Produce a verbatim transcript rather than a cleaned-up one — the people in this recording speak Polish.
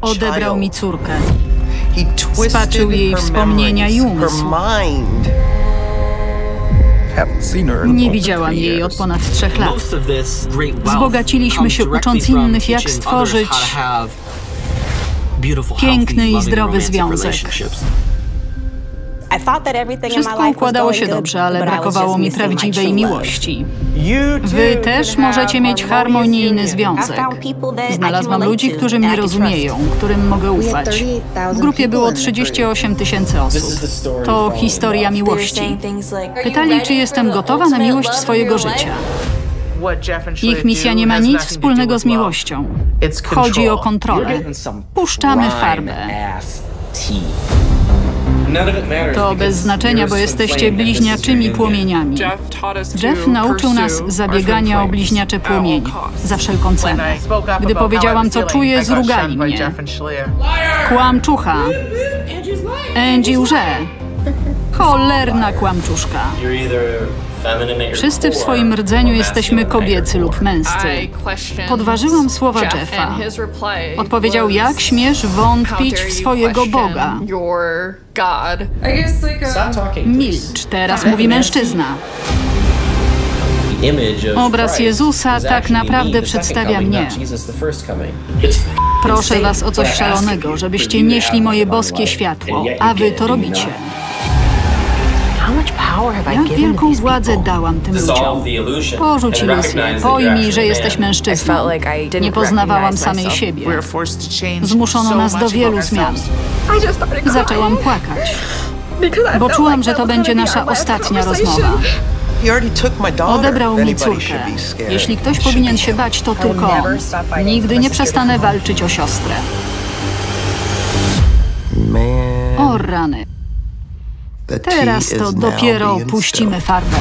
Odebrał mi córkę. Spaczył jej wspomnienia i umysł. Nie widziałam jej od ponad trzech lat. Wzbogaciliśmy się ucząc innych, jak stworzyć piękny i zdrowy związek. Wszystko układało się dobrze, ale brakowało mi prawdziwej miłości. Wy też możecie mieć harmonijny związek. Znalazłam ludzi, którzy mnie rozumieją, którym mogę ufać. W grupie było trzydzieści osiem tysięcy osób. To historia miłości. Pytali, czy jestem gotowa na miłość swojego życia. Ich misja nie ma nic wspólnego z miłością. Chodzi o kontrolę. Puszczamy farbę. To bez znaczenia, bo jesteście bliźniaczymi płomieniami. Jeff nauczył nas zabiegania o bliźniacze płomienie, za wszelką cenę. Gdy powiedziałam, co czuję, zrugali mnie. Kłamczucha! Angie łże! Cholerna kłamczuszka! Wszyscy w swoim rdzeniu jesteśmy kobiecy lub męscy. Podważyłam słowa Jeffa. Odpowiedział, jak śmiesz wątpić w swojego Boga? Milcz, teraz mówi mężczyzna. Obraz Jezusa tak naprawdę przedstawia mnie. Proszę was o coś szalonego, żebyście nieśli moje boskie światło, a wy to robicie. Jak wielką władzę dałam tym ludziom. Porzuć iluzję, pojmij, że jesteś mężczyzną. Nie poznawałam samej siebie. Zmuszono nas do wielu zmian. Zaczęłam płakać, bo czułam, że to będzie nasza ostatnia rozmowa. Odebrał mi córkę. Jeśli ktoś powinien się bać, to tylko on. Nigdy nie przestanę walczyć o siostrę. O rany. Teraz to dopiero puścimy farbę.